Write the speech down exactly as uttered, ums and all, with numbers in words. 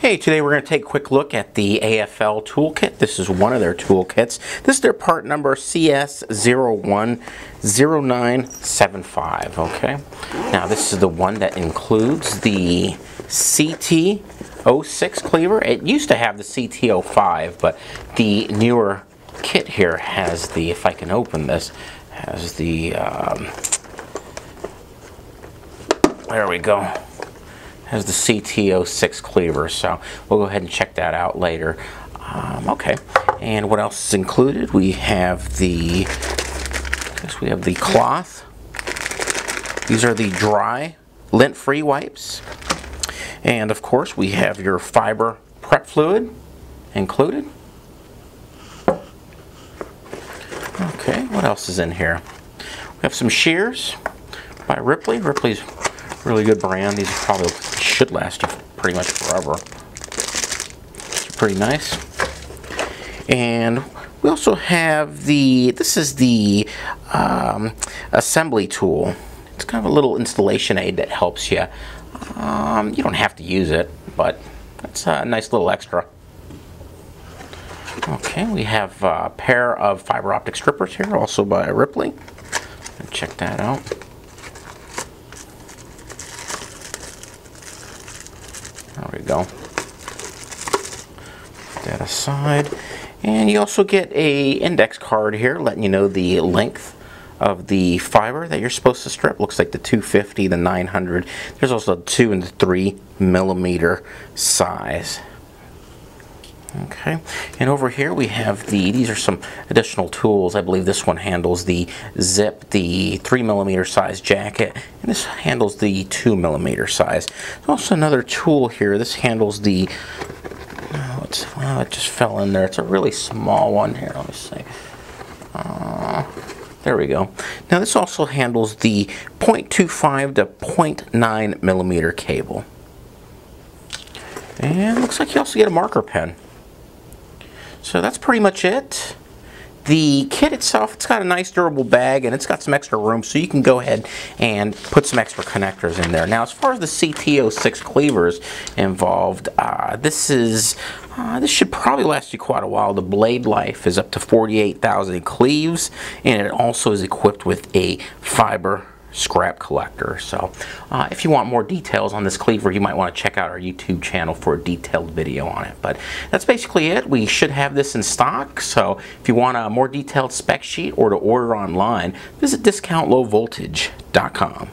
Hey, today we're going to take a quick look at the A F L toolkit. This is one of their toolkits. This is their part number C S zero one zero nine seven five, okay? Now this is the one that includes the C T zero six cleaver. It used to have the C T zero five, but the newer kit here has the, if I can open this, has the, um, there we go. Has the C T zero six cleaver, so we'll go ahead and check that out later. Um, okay, and what else is included? We have the, I guess we have the cloth. These are the dry, lint-free wipes. And of course, we have your fiber prep fluid included. Okay, what else is in here? We have some shears by Ripley. Ripley's really good brand. These probably should last pretty much forever. It's pretty nice. And we also have the, this is the um, assembly tool. It's kind of a little installation aid that helps you. Um, you don't have to use it, but it's a nice little extra. Okay, we have a pair of fiber optic strippers here, also by Ripley. Check that out. There we go. Put that aside. And you also get a index card here letting you know the length of the fiber that you're supposed to strip. Looks like the two fifty, the nine hundred. There's also the two and the three millimeter size. Okay, and over here we have the, these are some additional tools. I believe this one handles the zip, the three millimeter size jacket, and this handles the two millimeter size. There's also another tool here. This handles the, oh, it's, oh, it just fell in there. It's a really small one here, let me see. Uh, there we go. Now this also handles the point two five to point nine millimeter cable. And looks like you also get a marker pen. So that's pretty much it. The kit itself, it's got a nice durable bag and it's got some extra room, so you can go ahead and put some extra connectors in there. Now, as far as the C T zero six cleavers involved, uh, this is uh, this should probably last you quite a while. The blade life is up to forty-eight thousand cleaves, and it also is equipped with a fiber scrap collector. So uh, if you want more details on this cleaver, you might want to check out our YouTube channel for a detailed video on it. But that's basically it. We should have this in stock, so if you want a more detailed spec sheet or to order online, visit discount low voltage dot com.